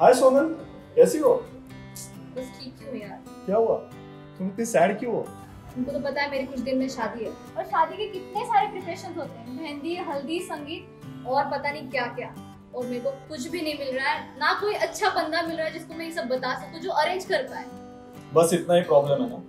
हाय सोनल, कैसी हो? बस ठीक हूँ यार। क्या हुआ, तुम इतनी सैड क्यों हो? तुमको तो पता है मेरी कुछ दिन में शादी है, और शादी के कितने सारे प्रिपरेशंस होते हैं, मेहंदी, हल्दी, संगीत और पता नहीं क्या क्या। और मेरे को कुछ भी नहीं मिल रहा है, ना कोई अच्छा बंदा मिल रहा है जिसको मैं ये सब बता सकूँ, जो अरेंज कर पाए। बस इतना ही प्रॉब्लम है ना,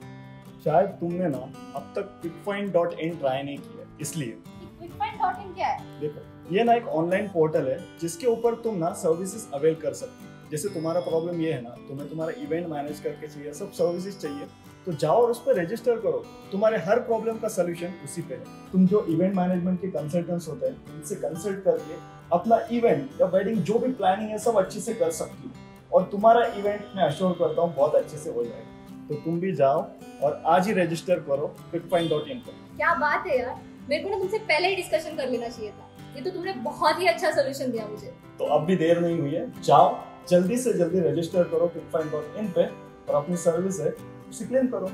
शायद तुमने ना अब तक quickfind.in ट्राई नहीं किया, इसलिए। quickfind.in क्या है? देखो, ये ना एक ऑनलाइन पोर्टल है जिसके ऊपर तुम ना सर्विसेज अवेल कर सकते हो। जैसे तुम्हारा प्रॉब्लम ये है ना, तुम्हें तुम्हारा इवेंट मैनेज करके चाहिए, सब सर्विसेज चाहिए, तो जाओ और उस पर रजिस्टर करो। तुम्हारे हर प्रॉब्लम का सोल्यूशन उसी पे है। तुम जो इवेंट मैनेजमेंट के कंसल्टेंट्स होते हैं, उनसे कंसल्ट करके अपना इवेंट या वेडिंग जो भी प्लानिंग है सब अच्छे से कर सकती हो, और तुम्हारा इवेंट मैं अश्योर करता हूँ बहुत अच्छे से हो जाएगा। तो तुम भी जाओ और आज ही रजिस्टर करो quickfind.in पर। क्या बात है यार, मेरे को ना तुमसे पहले ही डिस्कशन कर लेना चाहिए था, ये तो तुमने बहुत ही अच्छा सोल्यूशन दिया मुझे। तो अब भी देर नहीं हुई है, जाओ जल्दी से जल्दी रजिस्टर करो quickfind.in पे और अपनी सर्विस है उसे क्लेम करो।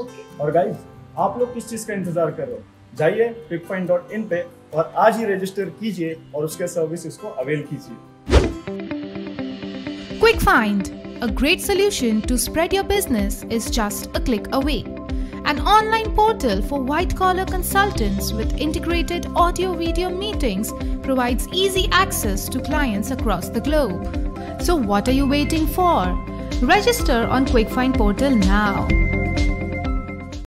ओके। और गाइज, आप लोग किस चीज़ का इंतजार कर रहे हो? जाइए quickfind.in पे और आज ही रजिस्टर कीजिए और उसके सर्विसेज को अवेल कीजिए। Quickfind, a great solution to spread your business, is just a click away. An online portal for white-collar consultants with integrated audio-video meetings provides easy access to clients across the globe. So what are you waiting for? Register on Quickfind portal now.